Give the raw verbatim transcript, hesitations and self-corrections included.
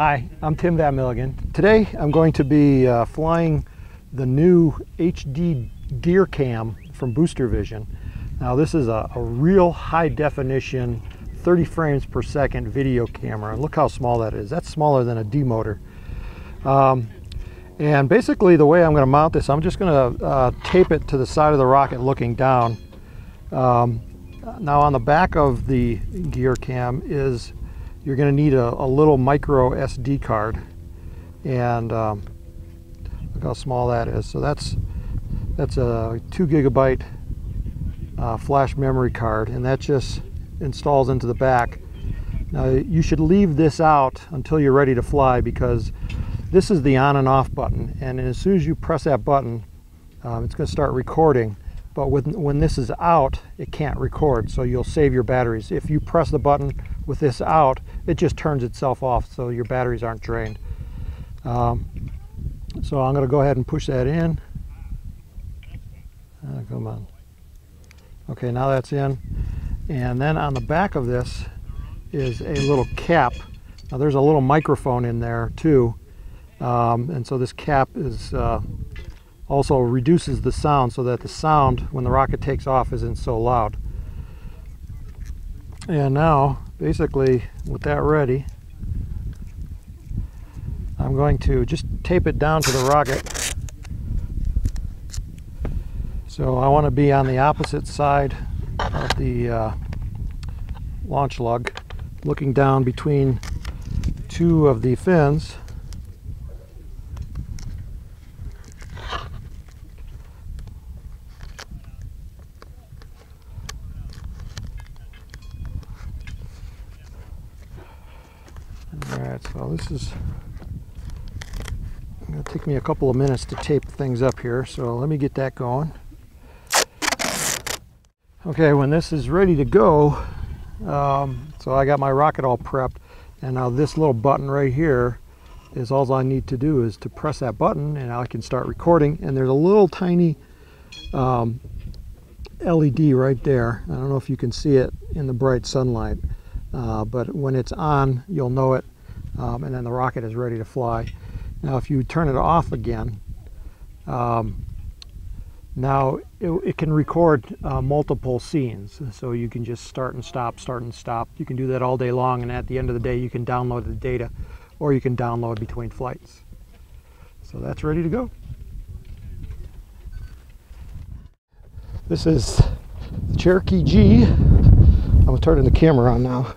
Hi, I'm Tim Van Milligan. Today I'm going to be uh, flying the new H D Gear Cam from Booster Vision. Now this is a, a real high definition thirty frames per second video camera, and look how small that is. That's smaller than a D motor. Um, and basically the way I'm going to mount this, I'm just going to uh, tape it to the side of the rocket looking down. Um, now on the back of the Gear Cam is you're going to need a, a little micro S D card, and um, look how small that is. So that's that's a two gigabyte uh, flash memory card, and that just installs into the back. Now you should leave this out until you're ready to fly, because this is the on and off button, and as soon as you press that button, um, it's going to start recording. But with, when this is out, it can't record, so you'll save your batteries. If you press the button with this out, it just turns itself off, so your batteries aren't drained. Um, so I'm going to go ahead and push that in. Oh, come on. Okay, now that's in. And then on the back of this is a little cap. Now there's a little microphone in there too, um, and so this cap is uh, also reduces the sound, so that the sound when the rocket takes off isn't so loud. And now basically with that ready, I'm going to just tape it down to the rocket. So I want to be on the opposite side of the uh, launch lug, looking down between two of the fins. Alright, so this is going to take me a couple of minutes to tape things up here, so let me get that going. Okay, when this is ready to go, um, so I got my rocket all prepped, and now this little button right here is all I need to do is to press that button, and I can start recording. And there's a little tiny um, L E D right there. I don't know if you can see it in the bright sunlight, uh, but when it's on, you'll know it, um, and then the rocket is ready to fly. Now if you turn it off again, um, now it, it can record uh, multiple scenes, so you can just start and stop, start and stop. You can do that all day long, and at the end of the day you can download the data, or you can download between flights. So that's ready to go. This is the Cherokee G. I'm going to turn the camera on now.